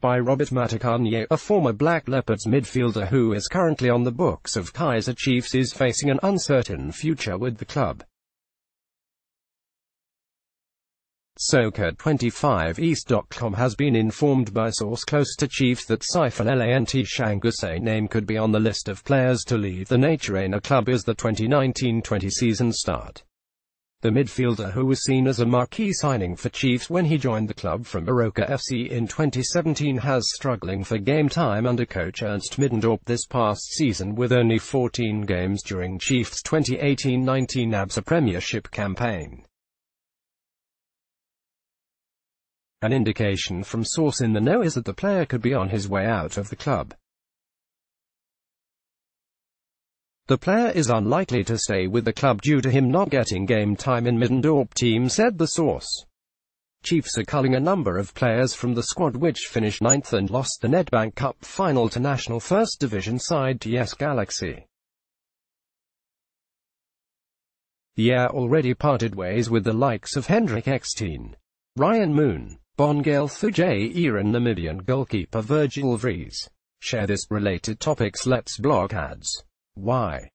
by Robert Maticanye, a former Black Leopards midfielder who is currently on the books of Kaizer Chiefs, is facing an uncertain future with the club. Sokert25East.com has been informed by source close to Chiefs that Siphelele Ntshangase name could be on the list of players to leave the Naturena club as the 2019-20 season start. The midfielder, who was seen as a marquee signing for Chiefs when he joined the club from Baroka FC in 2017, has struggling for game time under coach Ernst Middendorp this past season, with only 14 games during Chiefs' 2018-19 ABSA Premiership campaign. An indication from source in the know is that the player could be on his way out of the club. The player is unlikely to stay with the club due to him not getting game time in Middendorp team, said the source. Chiefs are culling a number of players from the squad, which finished 9th and lost the Nedbank Cup final to National 1st Division side TS Galaxy. The Air already parted ways with the likes of Hendrik Eksteen, Ryan Moon, Bongail Fuji, and Namibian goalkeeper Virgil Vries. Share this related topics. Let's blog ads. Why?